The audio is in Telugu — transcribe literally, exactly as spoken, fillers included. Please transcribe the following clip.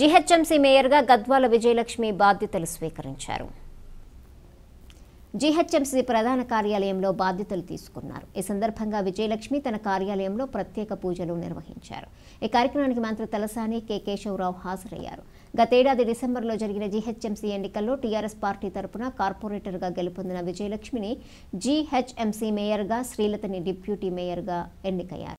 జీహెచ్ఎంసీ మేయర్గా గద్వాల విజయలక్ష్మి బాధ్యతలు స్వీకరించారు. జీహెచ్ఎంసీ ప్రధాన కార్యాలయంలో బాధ్యతలు తీసుకున్నారు. ఈ సందర్భంగా విజయలక్ష్మి తన కార్యాలయంలో ప్రత్యేక పూజలు నిర్వహించారు. ఈ కార్యక్రమానికి మంత్రి తలసాని కె కేశవరావు హాజరయ్యారు. గతేడాది డిసెంబర్లో జరిగిన జీహెచ్ఎంసీ ఎన్నికల్లో టీఆర్ఎస్ పార్టీ తరపున కార్పొరేటర్గా గెలుపొందిన విజయలక్ష్మిని జీహెచ్ఎంసీ మేయర్గా, శ్రీలతని డిప్యూటీ మేయర్గా ఎన్నికయ్యారు.